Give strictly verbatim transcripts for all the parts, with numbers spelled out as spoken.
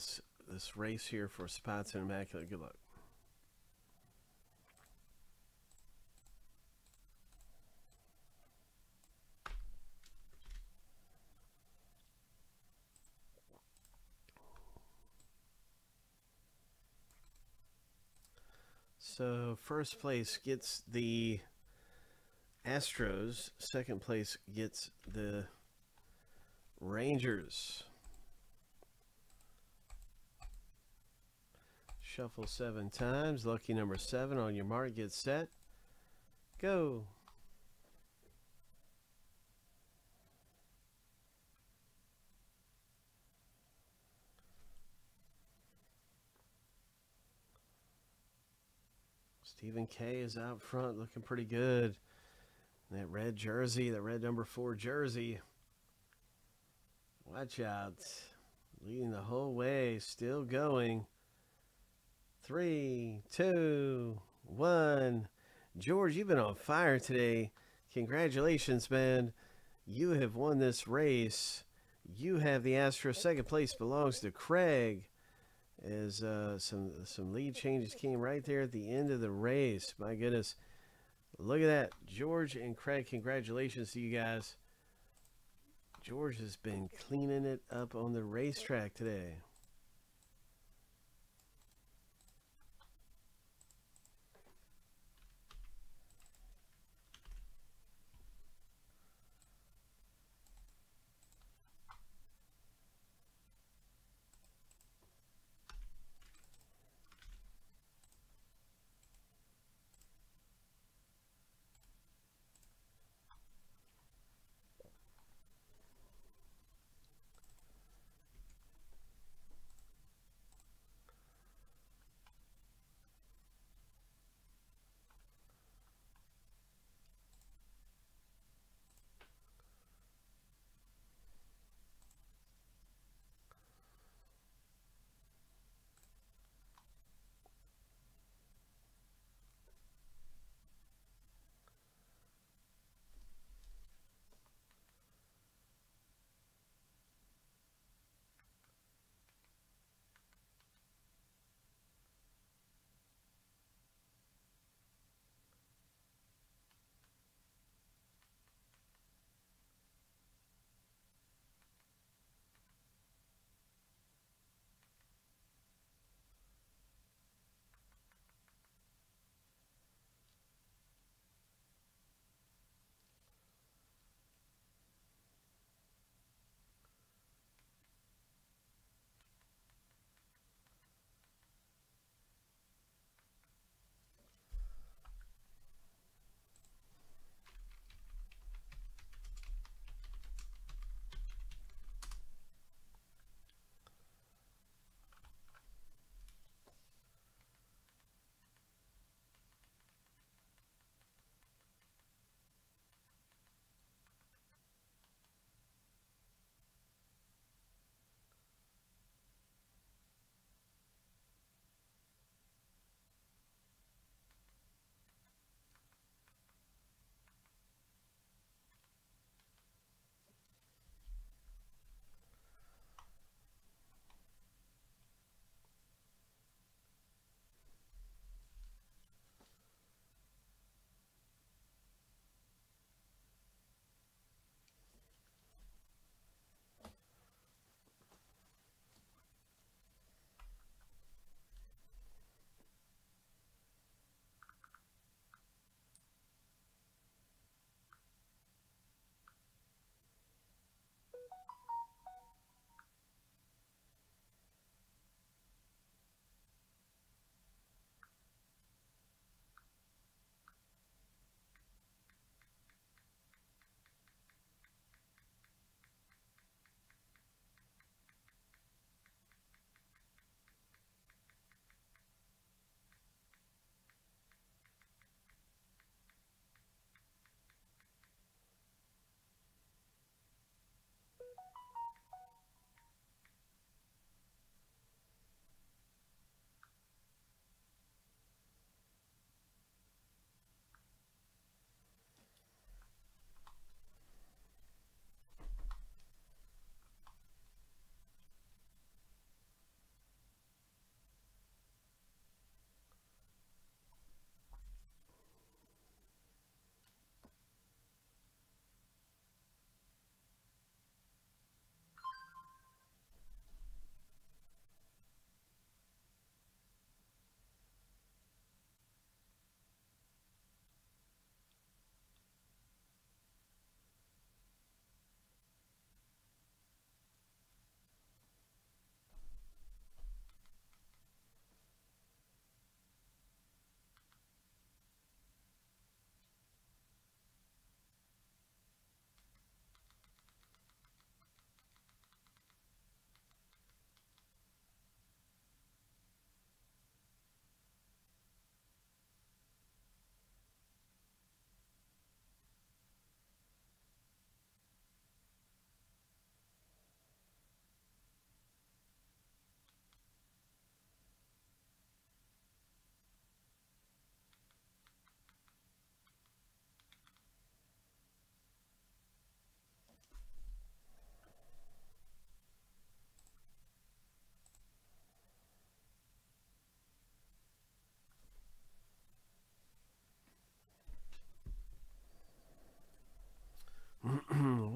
this this race here for spots in Immaculate. Good luck. So first place gets the Astros. Second place gets the Rangers. Shuffle seven times. Lucky number seven on your mark. Get set. Go. Stephen Kay is out front, looking pretty good. And that red jersey, that red number four jersey. Watch out. Leading the whole way, still going. Three, two, one. George, you've been on fire today. Congratulations, man. You have won this race. You have the Astros. Second place belongs to Craig. As uh, some some lead changes came right there at the end of the race. My goodness, look at that, George and Craig. Congratulations to you guys. George has been cleaning it up on the racetrack today.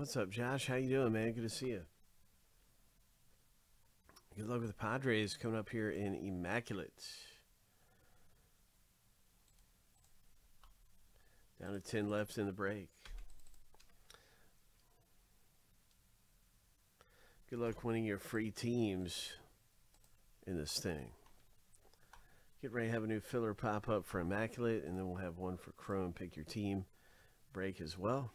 What's up, Josh? How you doing, man? Good to see you. Good luck with the Padres coming up here in Immaculate. Down to ten left in the break. Good luck winning your free teams in this thing. Get ready to have a new filler pop up for Immaculate, and then we'll have one for Chrome. Pick your team break as well.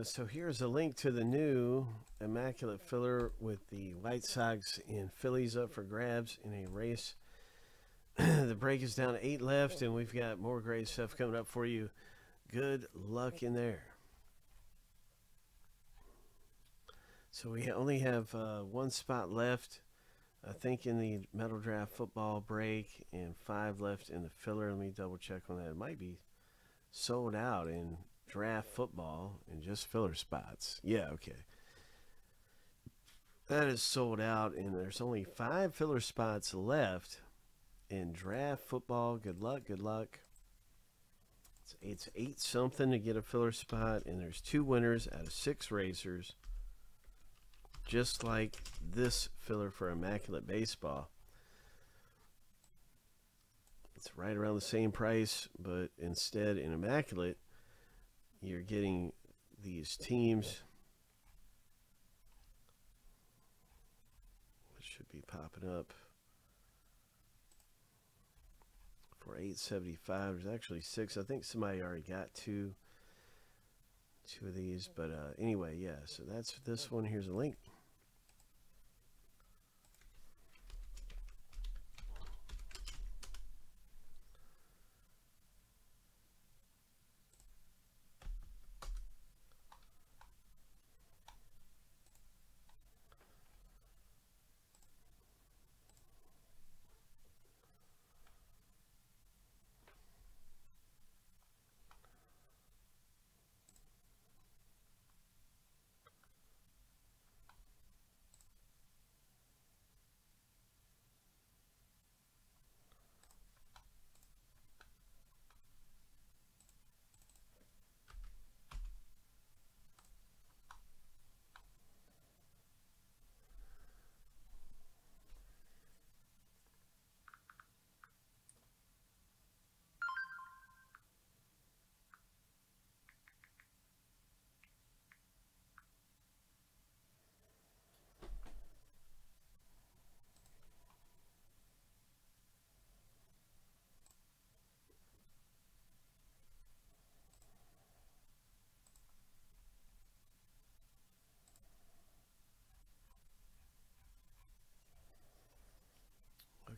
So here's a link to the new Immaculate filler with the White Sox and Phillies up for grabs in a race. The break is down to eight left, and we've got more great stuff coming up for you. Good luck in there. So we only have uh, one spot left, I think, in the Metal Draft football break, and five left in the filler. Let me double check on that. It might be sold out in draft football and just filler spots. Yeah, okay. That is sold out, and there's only five filler spots left in draft football. Good luck, good luck. It's, it's eight something to get a filler spot, and there's two winners out of six racers. Just like this filler for Immaculate Baseball. It's right around the same price, but instead in Immaculate, you're getting these teams. Should be popping up for eight seventy-five. There's actually six. I think somebody already got two two of these, but uh anyway, yeah, so that's this one. Here's a link.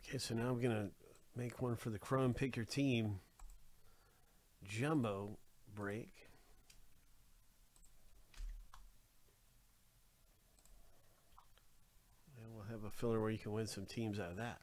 Okay, so now I'm gonna make one for the Chrome Pick Your Team Jumbo break. And we'll have a filler where you can win some teams out of that.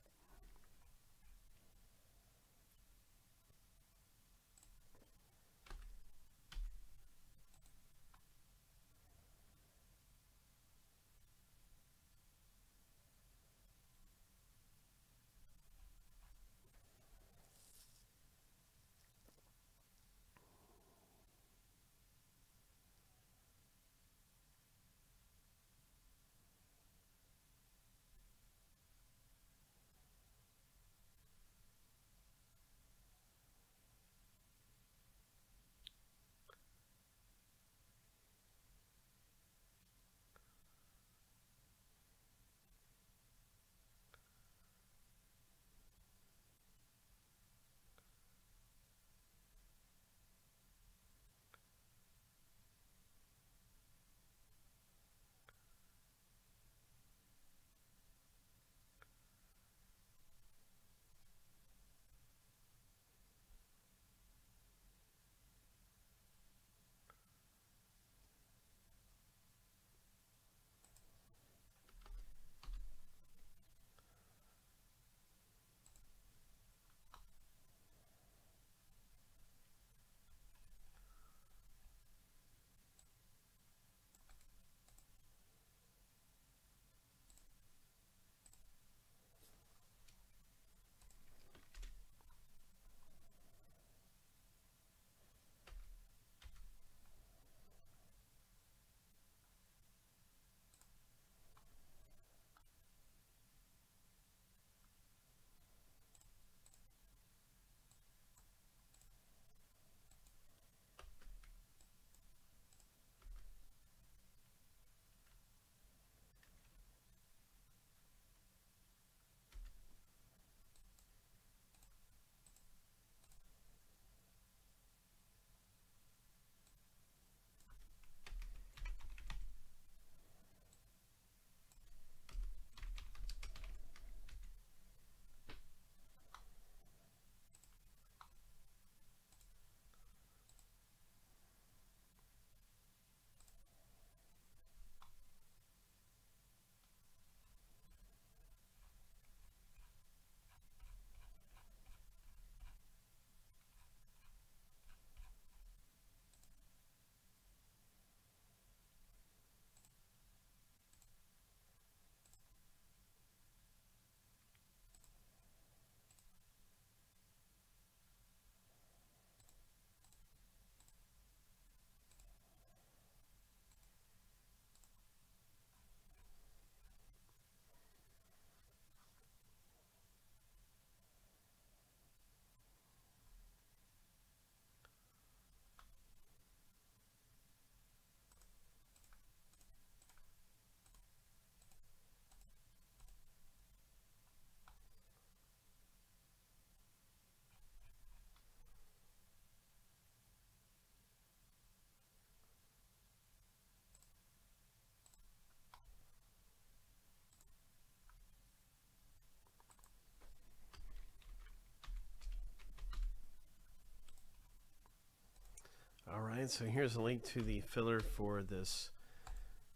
right, so here's a link to the filler for this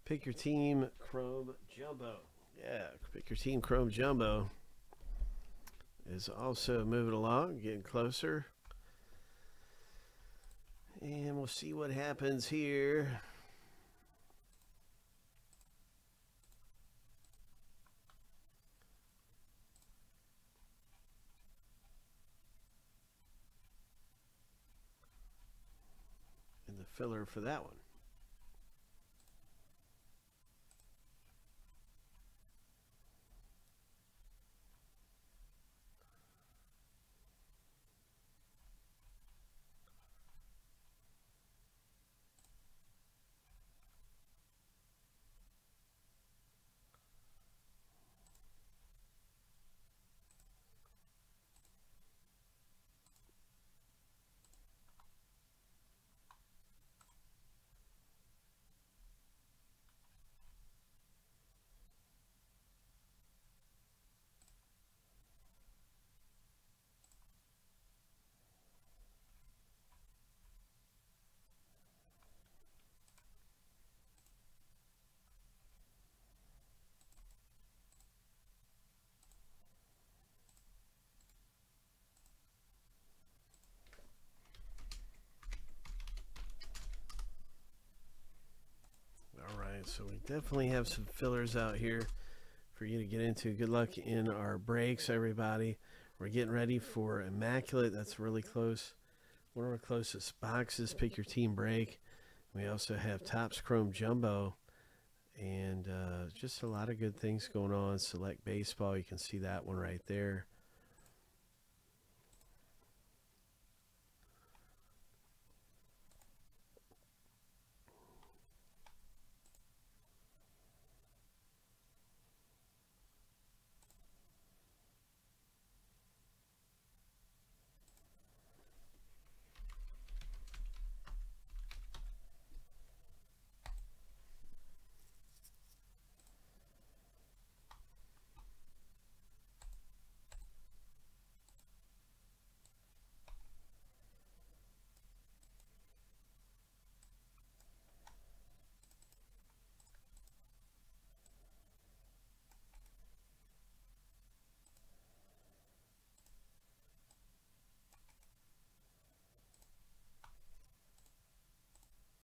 Pick Your Team Chrome Jumbo. Yeah, Pick Your Team Chrome Jumbo is also moving along, getting closer. And we'll see what happens here. And the filler for that one. So we definitely have some fillers out here for you to get into. Good luck in our breaks, everybody. We're getting ready for Immaculate. That's really close. One of our closest boxes, Pick Your Team break. We also have Topps Chrome Jumbo. And uh, just a lot of good things going on. Select Baseball. You can see that one right there.